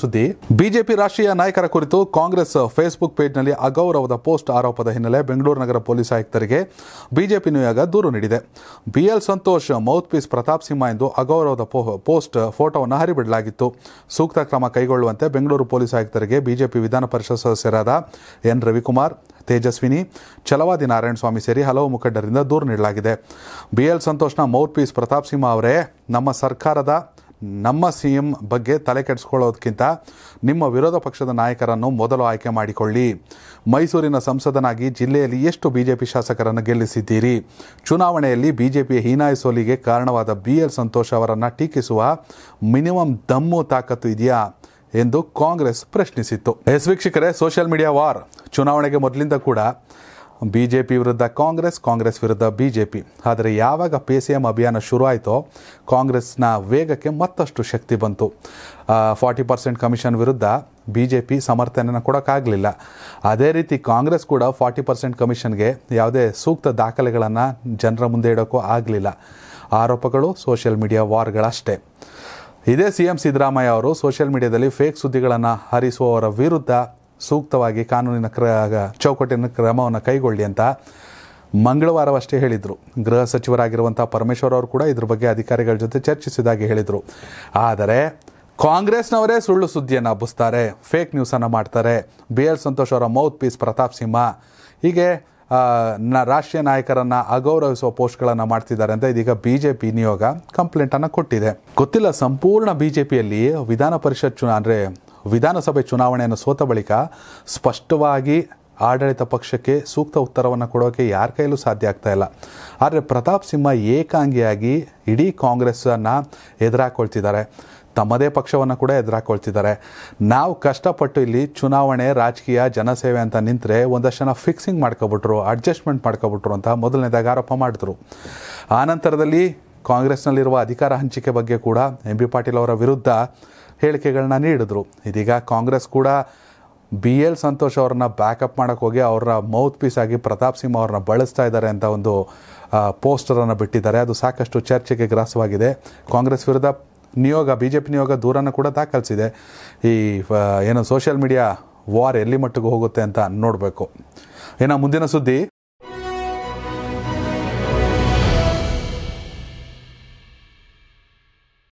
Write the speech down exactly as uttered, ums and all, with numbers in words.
ಸುದ್ದಿ ಬಿಜೆಪಿ ರಾಷ್ಟ್ರೀಯ ನಾಯಕರ ಕುರಿತು ಕಾಂಗ್ರೆಸ್ ಫೇಸ್ಬುಕ್ ಪೇಜ್ನಲ್ಲಿ ಅಗೌರವದ ಪೋಸ್ಟ್ ಆರೋಪದ ಹಿನ್ನೆಲೆ ಬೆಂಗಳೂರು ನಗರ ಪೊಲೀಸ್ ಆಯುಕ್ತರಿಗೆ ಬಿಜೆಪಿ ನಿಯೋಗ ದೂರು ನೀಡಿದೆ. B L Santosh mouth piece Pratap Simha ಎಂದು ಅಗೌರವದ ಪೋಸ್ಟ್ ಫೋಟೋವನ್ನು ಹರಿಬಿಡಲಾಗಿತ್ತು. ಸೂಕ್ತ ಕ್ರಮ ಕೈಗೊಳ್ಳುವಂತೆ ಬೆಂಗಳೂರು ಪೊಲೀಸ್ ಆಯುಕ್ತರಿಗೆ ಬಿಜೆಪಿ ವಿಧಾನ ಪರಿಷತ್ ಸದಸ್ಯರಾದ ಎನ್ ರವಿಕುಮಾರ್, ತೇಜಸ್ವಿನಿ, ಛಲವಾದಿ ನಾರಾಯಣ ಸ್ವಾಮಿ ಸೇರಿ ಹಲವು ಮುಖಂಡರಿಂದ ದೂರು ನೀಡಲಾಗಿದೆ. ಬಿಎಲ್ ಸಂತೋಷ್ನ ಮೌತ್ ಪೀಸ್ ಪ್ರತಾಪ್ ಸಿಂಹ ಅವರೇ, ನಮ್ಮ ಸರ್ಕಾರದ ನಮ್ಮ ಸಿಎಂ ಬಗ್ಗೆ ತಲೆ ಕೆಡಿಸ್ಕೊಳ್ಳೋದಕ್ಕಿಂತ ನಿಮ್ಮ ವಿರೋಧ ಪಕ್ಷದ ನಾಯಕರನ್ನು ಮೊದಲು ಆಯ್ಕೆ ಮಾಡಿಕೊಳ್ಳಿ. ಮೈಸೂರಿನ ಸಂಸದನಾಗಿ ಜಿಲ್ಲೆಯಲ್ಲಿ ಎಷ್ಟು ಬಿಜೆಪಿ ಶಾಸಕರನ್ನು ಗೆಲ್ಲಿಸಿದ್ದೀರಿ? ಚುನಾವಣೆಯಲ್ಲಿ ಬಿಜೆಪಿಯ ಹೀನಾಯ ಸೋಲಿಗೆ ಕಾರಣವಾದ ಬಿಎಲ್ ಸಂತೋಷ್ ಅವರನ್ನು ಟೀಕಿಸುವ ಮಿನಿಮಮ್ ದಮ್ಮು ತಾಕತ್ತು ಇದೆಯಾ ಎಂದು ಕಾಂಗ್ರೆಸ್ ಪ್ರಶ್ನಿಸಿತ್ತು. ಎಸ್ ವೀಕ್ಷಕರೇ, ಸೋಷಿಯಲ್ ಮೀಡಿಯಾ ವಾರ್. ಚುನಾವಣೆಗೆ ಮೊದಲಿಂದ ಕೂಡ ಬಿಜೆಪಿ ವಿರುದ್ಧ ಕಾಂಗ್ರೆಸ್, ಕಾಂಗ್ರೆಸ್ ವಿರುದ್ಧ ಬಿಜೆಪಿ. ಆದರೆ ಯಾವಾಗ ಪಿ ಸಿ ಎಂ ಅಭಿಯಾನ ಶುರುವಾಯಿತೋ ಕಾಂಗ್ರೆಸ್ನ ವೇಗಕ್ಕೆ ಮತ್ತಷ್ಟು ಶಕ್ತಿ ಬಂತು. ಫಾರ್ಟಿ ಪರ್ಸೆಂಟ್ ಕಮಿಷನ್ ವಿರುದ್ಧ ಬಿಜೆಪಿ ಸಮರ್ಥನೆಯನ್ನು ಕೊಡೋಕ್ಕಾಗಲಿಲ್ಲ. ಅದೇ ರೀತಿ ಕಾಂಗ್ರೆಸ್ ಕೂಡ ಫಾರ್ಟಿ ಪರ್ಸೆಂಟ್ ಕಮಿಷನ್ಗೆ ಯಾವುದೇ ಸೂಕ್ತ ದಾಖಲೆಗಳನ್ನು ಜನರ ಮುಂದೆ ಇಡೋಕ್ಕೂ ಆಗಲಿಲ್ಲ. ಆರೋಪಗಳು ಸೋಷಿಯಲ್ ಮೀಡಿಯಾ ವಾರ್ಗಳಷ್ಟೇ. ಇದೇ ಸಿ ಎಂ ಸಿದ್ದರಾಮಯ್ಯ ಅವರು ಸೋಷಿಯಲ್ ಮೀಡಿಯಾದಲ್ಲಿ ಫೇಕ್ ಸುದ್ದಿಗಳನ್ನು ಹರಿಸುವವರ ವಿರುದ್ಧ ಸೂಕ್ತವಾಗಿ ಕಾನೂನಿನ ಕ್ರ ಚೌಕಟ್ಟಿನ ಕ್ರಮವನ್ನು ಕೈಗೊಳ್ಳಿ ಅಂತ ಮಂಗಳವಾರವಷ್ಟೇ ಹೇಳಿದರು. ಗೃಹ ಸಚಿವರಾಗಿರುವಂಥ ಪರಮೇಶ್ವರ್ ಅವರು ಕೂಡ ಇದ್ರ ಬಗ್ಗೆ ಅಧಿಕಾರಿಗಳ ಜೊತೆ ಚರ್ಚಿಸಿದಾಗಿ ಹೇಳಿದರು. ಆದರೆ ಕಾಂಗ್ರೆಸ್ನವರೇ ಸುಳ್ಳು ಸುದ್ದಿಯನ್ನು ಹಬ್ಬಿಸ್ತಾರೆ, ಫೇಕ್ ನ್ಯೂಸನ್ನು ಮಾಡ್ತಾರೆ. ಬಿ ಎಲ್ ಸಂತೋಷ್ ಅವರ ಮೌತ್ ಪೀಸ್ ಪ್ರತಾಪ್ ಸಿಂಹ ಹೀಗೆ ರಾಷ್ಟ್ರೀಯ ನಾಯಕರನ್ನು ಅಗೌರವಿಸುವ ಪೋಸ್ಟ್ಗಳನ್ನು ಮಾಡ್ತಿದ್ದಾರೆ ಅಂತ ಇದೀಗ ಬಿ ಜೆ ಪಿ ನಿಯೋಗ ಕಂಪ್ಲೇಂಟನ್ನು ಕೊಟ್ಟಿದೆ. ಗೊತ್ತಿಲ್ಲ, ಸಂಪೂರ್ಣ ಬಿ ಜೆ ಪಿಯಲ್ಲಿ ವಿಧಾನ ಪರಿಷತ್ ಚುನಾ ಅಂದರೆ ವಿಧಾನಸಭೆ ಚುನಾವಣೆಯನ್ನು ಸೋತ ಬಳಿಕ ಸ್ಪಷ್ಟವಾಗಿ ಆಡಳಿತ ಪಕ್ಷಕ್ಕೆ ಸೂಕ್ತ ಉತ್ತರವನ್ನು ಕೊಡೋಕ್ಕೆ ಯಾರ ಕೈಲೂ ಸಾಧ್ಯ ಆಗ್ತಾ ಇಲ್ಲ. ಆದರೆ ಪ್ರತಾಪ್ ಸಿಂಹ ಏಕಾಂಗಿಯಾಗಿ ಇಡೀ ಕಾಂಗ್ರೆಸ್ಸನ್ನು ಎದುರಾಕೊಳ್ತಿದ್ದಾರೆ, ತಮ್ಮದೇ ಪಕ್ಷವನ್ನು ಕೂಡ ಎದುರಾಕೊಳ್ತಿದ್ದಾರೆ. ನಾವು ಕಷ್ಟಪಟ್ಟು ಇಲ್ಲಿ ಚುನಾವಣೆ, ರಾಜಕೀಯ, ಜನಸೇವೆ ಅಂತ ನಿಂತರೆ ಒಂದಷ್ಟು ಜನ ಫಿಕ್ಸಿಂಗ್ ಮಾಡ್ಕೊಬಿಟ್ರು, ಅಡ್ಜಸ್ಟ್ಮೆಂಟ್ ಮಾಡ್ಕೊಬಿಟ್ರು ಅಂತ ಮೊದಲನೇದಾಗಿ ಆರೋಪ ಮಾಡಿದ್ರು. ಆನಂತರದಲ್ಲಿ ಕಾಂಗ್ರೆಸ್ನಲ್ಲಿರುವ ಅಧಿಕಾರ ಹಂಚಿಕೆ ಬಗ್ಗೆ ಕೂಡ ಎಂ ಬಿ ಪಾಟೀಲ್ ಅವರ ವಿರುದ್ಧ ಹೇಳಿಕೆಗಳನ್ನ ನೀಡಿದ್ರು. ಇದೀಗ ಕಾಂಗ್ರೆಸ್ ಕೂಡ ಬಿ ಎಲ್ ಸಂತೋಷ್ ಅವ್ರನ್ನ ಬ್ಯಾಕಪ್ ಮಾಡೋಕ್ಕೆ ಹೋಗಿ ಅವರ ಮೌತ್ ಪೀಸ್ ಆಗಿ ಪ್ರತಾಪ್ ಸಿಂಹ ಅವ್ರನ್ನ ಬಳಸ್ತಾ ಇದ್ದಾರೆ ಅಂತ ಒಂದು ಪೋಸ್ಟರನ್ನು ಬಿಟ್ಟಿದ್ದಾರೆ. ಅದು ಸಾಕಷ್ಟು ಚರ್ಚೆಗೆ ಗ್ರಾಸವಾಗಿದೆ. ಕಾಂಗ್ರೆಸ್ ವಿರುದ್ಧ ನಿಯೋಗ, ಬಿ ಜೆ ಪಿ ನಿಯೋಗ ದೂರನ್ನು ಕೂಡ ದಾಖಲಿಸಿದೆ. ಈ ಏನೋ ಸೋಷಿಯಲ್ ಮೀಡಿಯಾ ವಾರ್ ಎಲ್ಲಿ ಮಟ್ಟಿಗೆ ಹೋಗುತ್ತೆ ಅಂತ ನೋಡಬೇಕು. ಏನೋ ಮುಂದಿನ ಸುದ್ದಿ.